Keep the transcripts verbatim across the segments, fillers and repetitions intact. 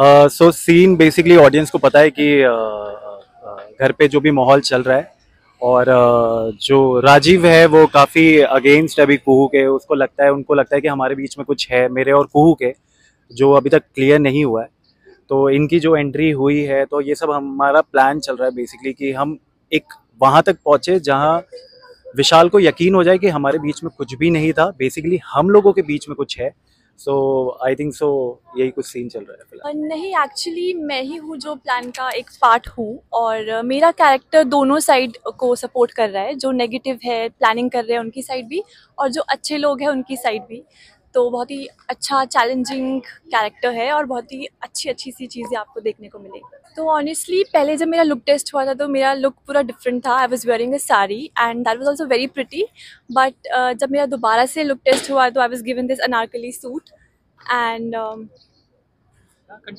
So scene basically audience को पता है कि uh, घर पे जो भी माहौल चल रहा है और uh, जो राजीव है वो काफ़ी अगेंस्ट अभी कुहू के, उसको लगता है उनको लगता है कि हमारे बीच में कुछ है मेरे और कुहू के जो अभी तक क्लियर नहीं हुआ है। तो इनकी जो एंट्री हुई है तो ये सब हमारा प्लान चल रहा है बेसिकली कि हम एक वहाँ तक पहुँचे जहाँ विशाल को यकीन हो जाए कि हमारे बीच में कुछ भी नहीं था, बेसिकली हम लोगों के बीच में कुछ है। सो आई थिंक सो यही कुछ सीन चल रहा है फिलहाल। नहीं, एक्चुअली मैं ही हूँ जो प्लान का एक पार्ट हूँ और मेरा कैरेक्टर दोनों साइड को सपोर्ट कर रहा है, जो नेगेटिव है प्लानिंग कर रहे हैं उनकी साइड भी और जो अच्छे लोग हैं उनकी साइड भी। तो बहुत ही अच्छा चैलेंजिंग कैरेक्टर है और बहुत ही अच्छी अच्छी सी चीज़ें आपको देखने को मिलेगी। तो ऑनेस्टली पहले जब मेरा लुक टेस्ट हुआ था तो मेरा लुक पूरा डिफरेंट था, I was wearing a sari and that was also very pretty. But जब मेरा दोबारा से लुक टेस्ट हुआ तो I was given this anarkali suit and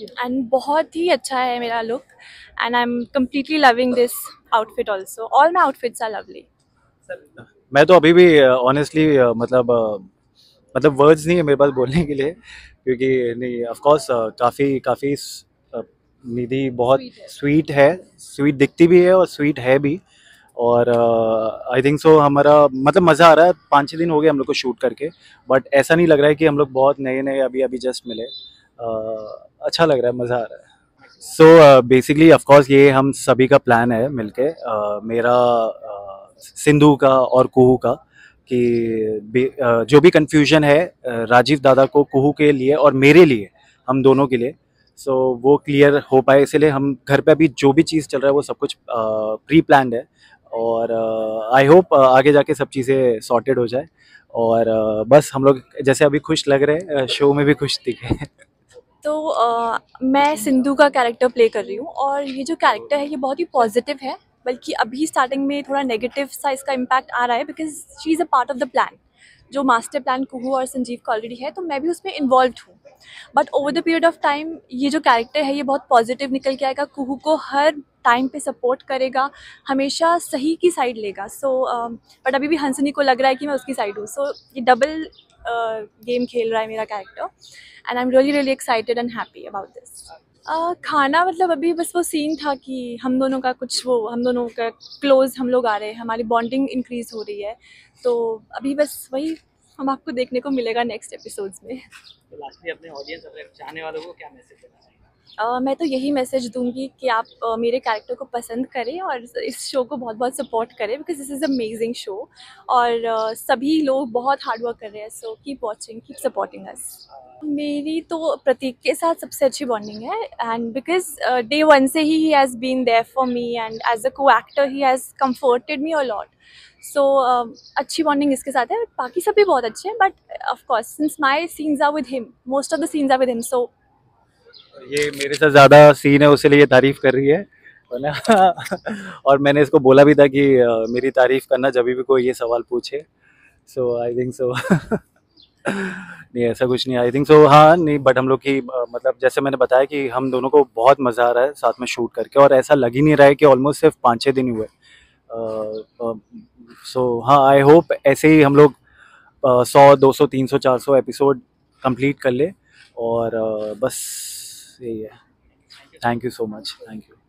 and बहुत ही अच्छा है मेरा look and I am completely loving this outfit also. All my outfits are lovely. मैं तो अभी भी ऑनेस्टली uh, मतलब uh, मतलब वर्ड्स नहीं है मेरे पास बोलने के लिए, क्योंकि नहीं ऑफ कोर्स काफ़ी काफ़ी निधि बहुत स्वीट है, स्वीट दिखती भी है और स्वीट है भी। और आई थिंक सो हमारा मतलब मज़ा आ रहा है। पाँच छः दिन हो गए हम लोग को शूट करके, बट ऐसा नहीं लग रहा है कि हम लोग बहुत नए नए अभी अभी जस्ट मिले। uh, अच्छा लग रहा है, मज़ा आ रहा है। सो बेसिकली ऑफ कोर्स ये हम सभी का प्लान है मिलके, uh, मेरा uh, सिंधु का और कुहू का, कि जो भी कंफ्यूजन है राजीव दादा को कुहू के लिए और मेरे लिए, हम दोनों के लिए, सो so, वो क्लियर हो पाए। इसलिए हम घर पे अभी जो भी चीज़ चल रहा है वो सब कुछ प्री प्लान्ड है और आई होप आगे जाके सब चीज़ें सॉर्टेड हो जाए और बस हम लोग जैसे अभी खुश लग रहे हैं, शो में भी खुश दिखे। तो आ, मैं सिंधु का कैरेक्टर प्ले कर रही हूँ और ये जो कैरेक्टर है ये बहुत ही पॉजिटिव है, बल्कि अभी स्टार्टिंग में थोड़ा नेगेटिव सा इसका इम्पैक्ट आ रहा है because she is a part of the plan. जो मास्टर प्लान कुहू और संजीव का ऑलरेडी है तो मैं भी उसमें इन्वॉल्व हूँ, but over the period of time ये जो कैरेक्टर है ये बहुत पॉजिटिव निकल के आएगा। कुहू को हर टाइम पे सपोर्ट करेगा, हमेशा सही की साइड लेगा। सो बट uh, अभी भी हंसनी को लग रहा है कि मैं उसकी साइड हूँ। सो so, ये डबल गेम uh, खेल रहा है मेरा character and I am really really excited and happy about this. Uh, खाना मतलब अभी बस वो सीन था कि हम दोनों का कुछ वो हम दोनों का क्लोज हम लोग आ रहे हैं, हमारी बॉन्डिंग इंक्रीज हो रही है। तो अभी बस वही हम आपको देखने को मिलेगा नेक्स्ट एपिसोड्स में। तो लास्ट में अपने ऑडियंस, अपने चाहने वालों को क्या मैसेज देना चाहिए? मैं तो यही मैसेज दूंगी कि आप uh, मेरे कैरेक्टर को पसंद करें और इस शो को बहुत बहुत सपोर्ट करें because this is amazing show और uh, सभी लोग बहुत हार्ड वर्क कर रहे हैं। So keep watching, keep supporting us. मेरी तो प्रतीक के साथ सबसे अच्छी बॉन्डिंग है एंड बिकॉज डे वन से ही he has been there for me and as a को actor he has comforted me a lot. So अच्छी बॉन्डिंग इसके साथ है, बट बाकी सब भी बहुत अच्छे हैं। But of course since my scenes are with him, most of the scenes are with him, so ये मेरे साथ ज़्यादा सीन है उसके लिए तारीफ़ कर रही है ना। और मैंने इसको बोला भी था कि uh, मेरी तारीफ़ करना जब भी कोई ये सवाल पूछे। सो आई थिंक सो नहीं, ऐसा कुछ नहीं। आई थिंक सो हाँ नहीं, बट हम लोग की मतलब जैसे मैंने बताया कि हम दोनों को बहुत मज़ा आ रहा है साथ में शूट करके और ऐसा लग ही नहीं रहा है कि ऑलमोस्ट सिर्फ पाँच छः दिन हुए। सो uh, uh, so, हाँ आई होप ऐसे ही हम लोग सौ दो सौ तीन सौ चार सौ एपिसोड कंप्लीट कर ले और uh, बस यही है। Thank you so much, thank you.